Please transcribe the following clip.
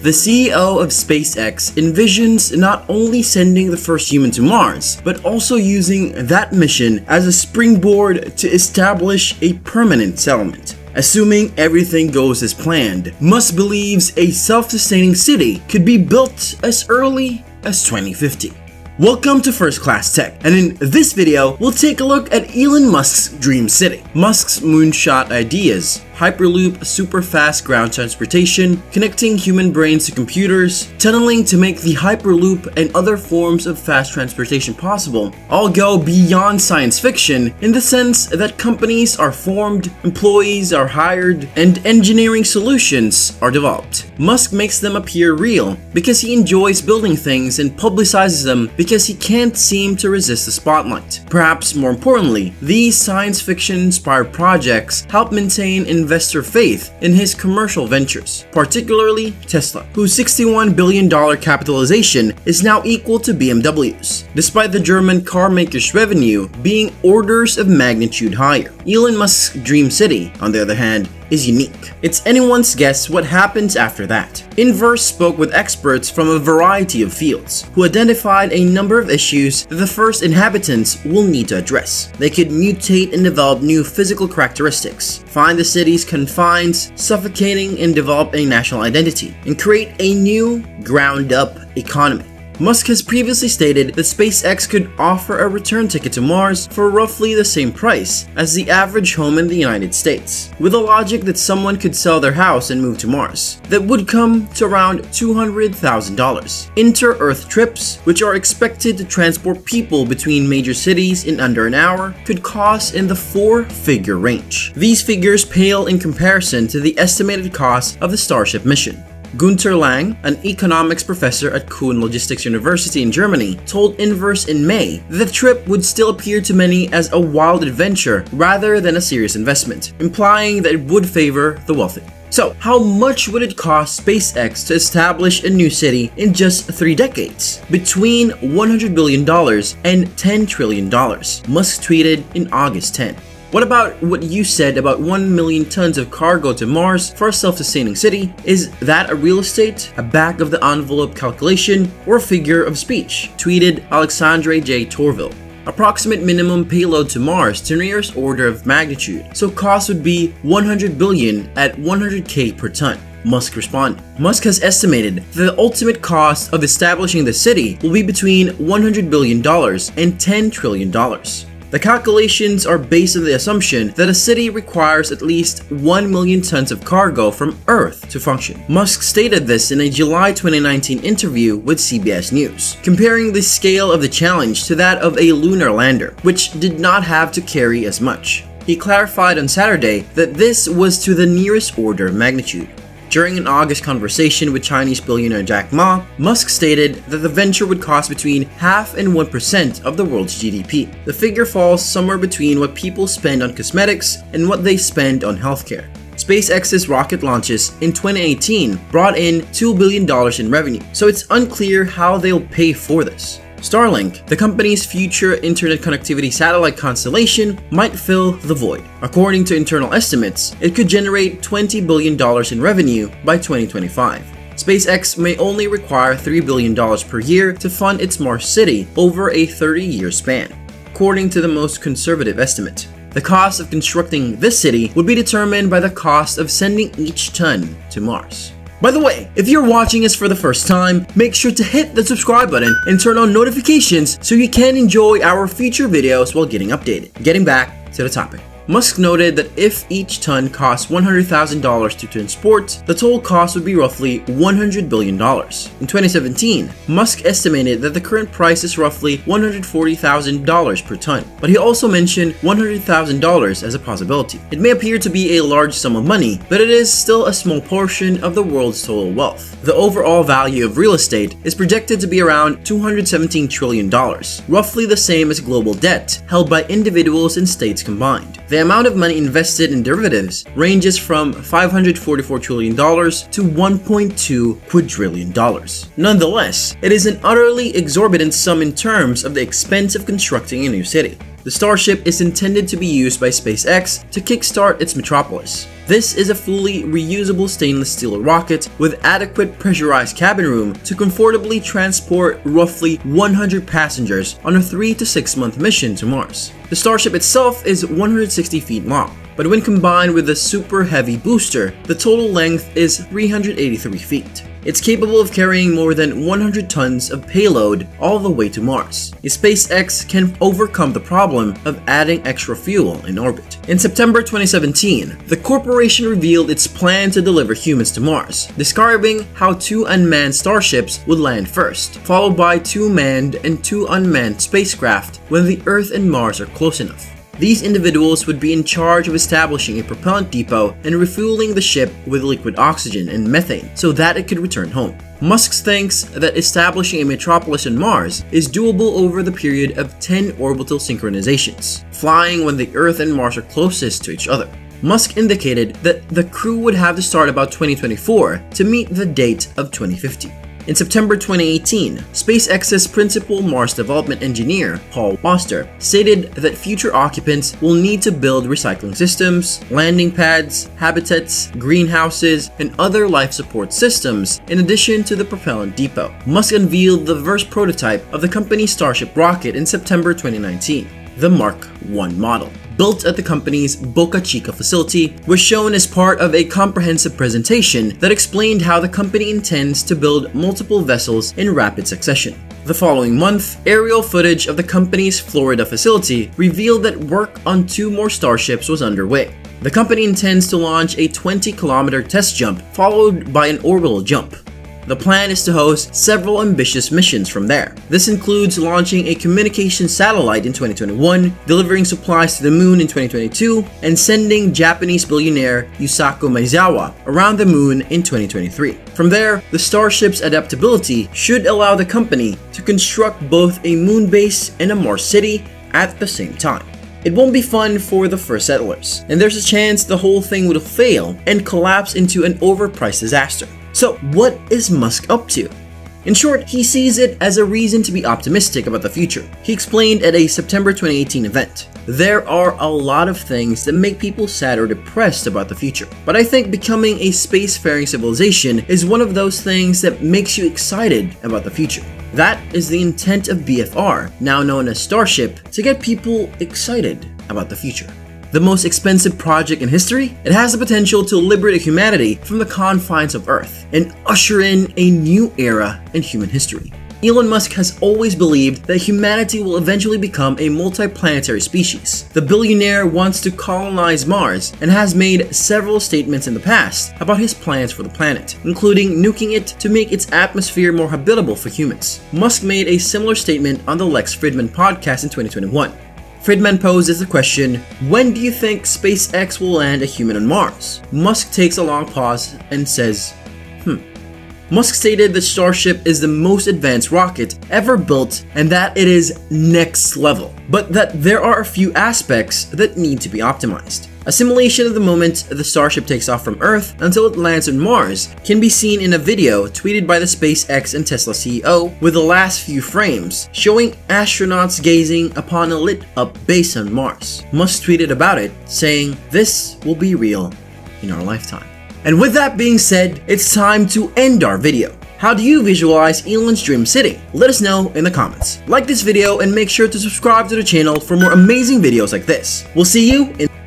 The CEO of SpaceX envisions not only sending the first human to Mars, but also using that mission as a springboard to establish a permanent settlement. Assuming everything goes as planned, Musk believes a self-sustaining city could be built as early as 2050. Welcome to First Class Tech, and in this video, we'll take a look at Elon Musk's dream city, Musk's moonshot ideas, hyperloop, super-fast ground transportation, connecting human brains to computers, tunneling to make the hyperloop and other forms of fast transportation possible, all go beyond science fiction in the sense that companies are formed, employees are hired, and engineering solutions are developed. Musk makes them appear real because he enjoys building things and publicizes them because he can't seem to resist the spotlight. Perhaps more importantly, these science fiction-inspired projects help maintain investor faith in his commercial ventures, particularly Tesla, whose $61 billion capitalization is now equal to BMW's, despite the German carmaker's revenue being orders of magnitude higher. Elon Musk's dream city, on the other hand, is unique. It's anyone's guess what happens after that. Inverse spoke with experts from a variety of fields who identified a number of issues that the first inhabitants will need to address. They could mutate and develop new physical characteristics, find the city's confines suffocating and develop a national identity, and create a new, ground-up economy. Musk has previously stated that SpaceX could offer a return ticket to Mars for roughly the same price as the average home in the United States, with the logic that someone could sell their house and move to Mars. That would come to around $200,000. Inter-Earth trips, which are expected to transport people between major cities in under an hour, could cost in the four-figure range. These figures pale in comparison to the estimated cost of the Starship mission. Gunther Lang, an economics professor at Cologne Logistics University in Germany, told Inverse in May that the trip would still appear to many as a wild adventure rather than a serious investment, implying that it would favor the wealthy. So, how much would it cost SpaceX to establish a new city in just 3 decades? Between $100 billion and $10 trillion, Musk tweeted in August 10. What about what you said about 1 million tons of cargo to Mars for a self-sustaining city? Is that a real estate, a back-of-the-envelope calculation, or a figure of speech? Tweeted Alexandre J. Torville. Approximate minimum payload to Mars to nearest order of magnitude, so cost would be $100 billion at 100K per ton. Musk responded. Musk has estimated that the ultimate cost of establishing the city will be between $100 billion and $10 trillion. The calculations are based on the assumption that a city requires at least 1 million tons of cargo from Earth to function. Musk stated this in a July 2019 interview with CBS News, comparing the scale of the challenge to that of a lunar lander, which did not have to carry as much. He clarified on Saturday that this was to the nearest order of magnitude. During an August conversation with Chinese billionaire Jack Ma, Musk stated that the venture would cost between half and 1% of the world's GDP. The figure falls somewhere between what people spend on cosmetics and what they spend on healthcare. SpaceX's rocket launches in 2018 brought in $2 billion in revenue, so it's unclear how they'll pay for this. Starlink, the company's future internet connectivity satellite constellation, might fill the void. According to internal estimates, it could generate $20 billion in revenue by 2025. SpaceX may only require $3 billion per year to fund its Mars city over a 30-year span, according to the most conservative estimate. The cost of constructing this city would be determined by the cost of sending each ton to Mars. By the way, if you're watching us for the first time, make sure to hit the subscribe button and turn on notifications so you can enjoy our future videos while getting updated. Getting back to the topic. Musk noted that if each ton costs $100,000 to transport, the total cost would be roughly $100 billion. In 2017, Musk estimated that the current price is roughly $140,000 per ton, but he also mentioned $100,000 as a possibility. It may appear to be a large sum of money, but it is still a small portion of the world's total wealth. The overall value of real estate is projected to be around $217 trillion, roughly the same as global debt held by individuals and states combined. The amount of money invested in derivatives ranges from $544 trillion to $1.2 quadrillion. Nonetheless, it is an utterly exorbitant sum in terms of the expense of constructing a new city. The Starship is intended to be used by SpaceX to kickstart its Metropolis. This is a fully reusable stainless steel rocket with adequate pressurized cabin room to comfortably transport roughly 100 passengers on a 3- to 6-month mission to Mars. The Starship itself is 160 feet long, but when combined with a super heavy booster, the total length is 383 feet. It's capable of carrying more than 100 tons of payload all the way to Mars. SpaceX can overcome the problem of adding extra fuel in orbit. In September 2017, the corporation revealed its plan to deliver humans to Mars, describing how 2 unmanned starships would land first, followed by 2 manned and 2 unmanned spacecraft when the Earth and Mars are close enough. These individuals would be in charge of establishing a propellant depot and refueling the ship with liquid oxygen and methane so that it could return home. Musk thinks that establishing a metropolis on Mars is doable over the period of 10 orbital synchronizations, flying when the Earth and Mars are closest to each other. Musk indicated that the crew would have to start about 2024 to meet the date of 2050. In September 2018, SpaceX's principal Mars development engineer, Paul Foster, stated that future occupants will need to build recycling systems, landing pads, habitats, greenhouses, and other life support systems in addition to the propellant depot. Musk unveiled the first prototype of the company's Starship rocket in September 2019, the Mark 1 model, built at the company's Boca Chica facility, was shown as part of a comprehensive presentation that explained how the company intends to build multiple vessels in rapid succession. The following month, aerial footage of the company's Florida facility revealed that work on 2 more starships was underway. The company intends to launch a 20-kilometer test jump followed by an orbital jump. The plan is to host several ambitious missions from there. This includes launching a communication satellite in 2021, delivering supplies to the moon in 2022, and sending Japanese billionaire Yusaku Maezawa around the moon in 2023. From there, the Starship's adaptability should allow the company to construct both a moon base and a Mars city at the same time. It won't be fun for the first settlers, and there's a chance the whole thing would fail and collapse into an overpriced disaster. So what is Musk up to? In short, he sees it as a reason to be optimistic about the future. He explained at a September 2018 event, "There are a lot of things that make people sad or depressed about the future, but I think becoming a spacefaring civilization is one of those things that makes you excited about the future." That is the intent of BFR, now known as Starship, to get people excited about the future. The most expensive project in history, it has the potential to liberate humanity from the confines of Earth and usher in a new era in human history. Elon Musk has always believed that humanity will eventually become a multiplanetary species. The billionaire wants to colonize Mars and has made several statements in the past about his plans for the planet, including nuking it to make its atmosphere more habitable for humans. Musk made a similar statement on the Lex Friedman podcast in 2021. Friedman poses the question, "When do you think SpaceX will land a human on Mars?" Musk takes a long pause and says, Musk stated that Starship is the most advanced rocket ever built and that it is next level, but that there are a few aspects that need to be optimized. A simulation of the moment the Starship takes off from Earth until it lands on Mars can be seen in a video tweeted by the SpaceX and Tesla CEO, with the last few frames showing astronauts gazing upon a lit-up base on Mars. Musk tweeted about it, saying, "This will be real in our lifetime." And with that being said, it's time to end our video. How do you visualize Elon's dream city? Let us know in the comments. Like this video and make sure to subscribe to the channel for more amazing videos like this. We'll see you in